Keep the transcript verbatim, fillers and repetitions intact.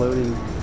floating.